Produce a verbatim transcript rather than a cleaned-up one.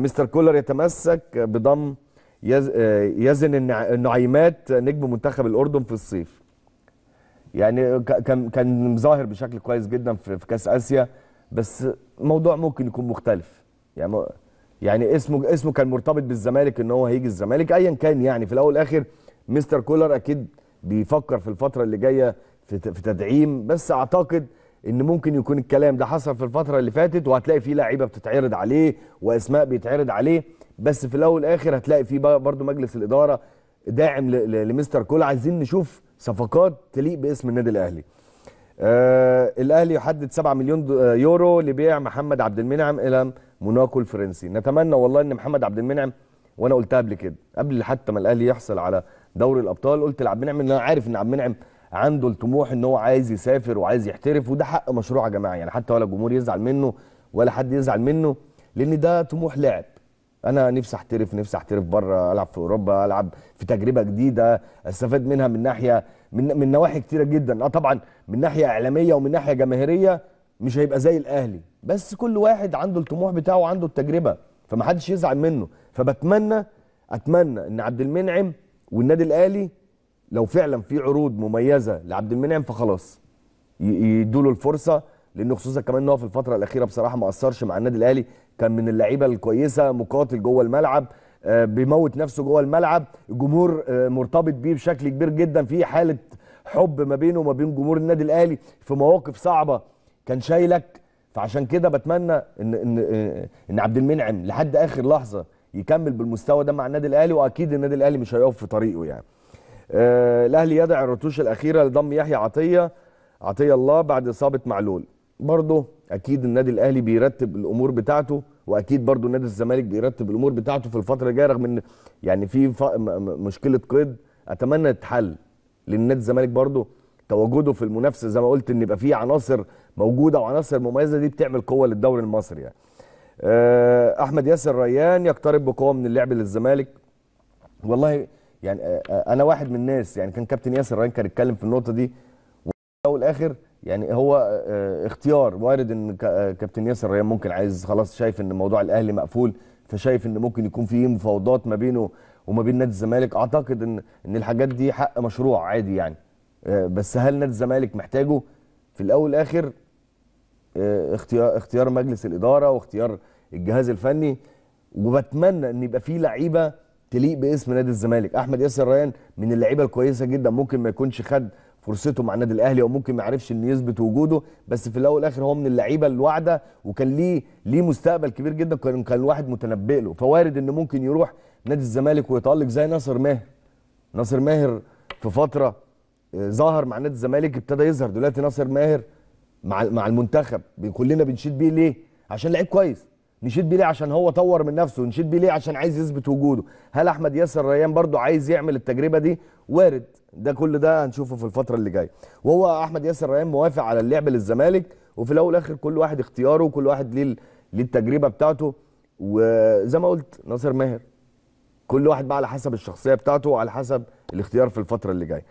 مستر كولر يتمسك بضم يزن النعيمات نجم منتخب الأردن في الصيف. يعني كان كان ظاهر بشكل كويس جدا في كأس آسيا، بس موضوع ممكن يكون مختلف. يعني يعني اسمه اسمه كان مرتبط بالزمالك ان هو هيجي الزمالك، ايا كان. يعني في الاول والاخر مستر كولر اكيد بيفكر في الفتره اللي جايه في تدعيم، بس اعتقد ان ممكن يكون الكلام ده حصل في الفتره اللي فاتت، وهتلاقي فيه لعيبه بتتعرض عليه واسماء بيتعرض عليه، بس في الاول والاخر هتلاقي فيه برضو مجلس الاداره داعم لمستر كولر. عايزين نشوف صفقات تليق باسم النادي الاهلي. آه الاهلي يحدد سبعة مليون يورو لبيع محمد عبد المنعم الى موناكو الفرنسي. نتمنى والله ان محمد عبد المنعم، وانا قلتها قبل كده قبل حتى ما الاهلي يحصل على دوري الابطال، قلت لعبد المنعم ان انا عارف ان عبد المنعم عنده الطموح ان هو عايز يسافر وعايز يحترف، وده حق مشروع يا جماعه. يعني حتى ولا الجمهور يزعل منه ولا حد يزعل منه، لان ده طموح لاعب. انا نفسي احترف، نفسي احترف بره، العب في اوروبا، العب في تجربه جديده استفاد منها من ناحيه من من نواحي كتيره جدا. اه طبعا من ناحيه اعلاميه ومن ناحيه جماهيريه مش هيبقى زي الاهلي، بس كل واحد عنده الطموح بتاعه وعنده التجربه، فمحدش يزعل منه. فبتمنى اتمنى ان عبد المنعم والنادي الاهلي لو فعلا في عروض مميزه لعبد المنعم فخلاص يدوا له الفرصه، لانه خصوصا كمان ان هو في الفتره الاخيره بصراحه ما قصرش مع النادي الاهلي، كان من اللعيبه الكويسه، مقاتل جوه الملعب، بيموت نفسه جوه الملعب، الجمهور مرتبط بيه بشكل كبير جدا، في حاله حب ما بينه وما بين جمهور النادي الاهلي، في مواقف صعبه كان شايلك. فعشان كده بتمنى ان ان ان عبد المنعم لحد اخر لحظه يكمل بالمستوى ده مع النادي الاهلي، واكيد النادي الاهلي مش هيقف في طريقه. يعني الاهلي يدعي الرتوش الاخيره لضم يحيى عطيه عطيه الله بعد اصابه معلول. برضه اكيد النادي الاهلي بيرتب الامور بتاعته، واكيد برضه نادي الزمالك بيرتب الامور بتاعته في الفتره الجايه، رغم ان يعني في مشكله قيد اتمنى تتحل، لان نادي الزمالك برضه تواجده في المنافسه زي ما قلت ان يبقى في عناصر موجوده وعناصر مميزه، دي بتعمل قوه للدوري المصري. يعني احمد ياسر الريان يقترب بقوه من اللعب للزمالك. والله يعني انا واحد من الناس، يعني كان كابتن ياسر الريان كان اتكلم في النقطه دي، وفي الاخر يعني هو اختيار وارد ان كابتن ياسر الريان ممكن عايز خلاص، شايف ان موضوع الاهلي مقفول، فشايف ان ممكن يكون فيه مفاوضات ما بينه وما بين نادي الزمالك. اعتقد ان ان الحاجات دي حق مشروع عادي يعني، بس هل نادي الزمالك محتاجه؟ في الاول والاخر اختيار اختيار مجلس الاداره واختيار الجهاز الفني، وبتمنى ان يبقى فيه لعيبه تليق باسم نادي الزمالك. احمد ياسر الريان من اللعيبه الكويسه جدا، ممكن ما يكونش خد فرصته مع النادي الاهلي، او ممكن ما يعرفش ان يثبت وجوده، بس في الاول والاخر هو من اللعيبه الواعده، وكان ليه ليه مستقبل كبير جدا، كان كان الواحد متنبئ له. فوارد ان ممكن يروح نادي الزمالك ويتالق زي ناصر ماهر. ناصر ماهر في فتره ظهر مع نادي الزمالك، ابتدى يظهر دلوقتي ناصر ماهر مع مع المنتخب، كلنا بنشيد بيه ليه؟ عشان لعيب كويس، نشيد بيه ليه؟ عشان هو طور من نفسه، نشيد بيه ليه؟ عشان عايز يثبت وجوده. هل احمد ياسر الريان برضو عايز يعمل التجربه دي؟ وارد. ده كل ده هنشوفه في الفتره اللي جايه، وهو احمد ياسر الريان موافق على اللعب للزمالك، وفي الاول والاخر كل واحد اختياره وكل واحد ليه ليه التجربه بتاعته. وزي ما قلت ناصر ماهر كل واحد بقى على حسب الشخصيه بتاعته وعلى حسب الاختيار في الفتره اللي جايه.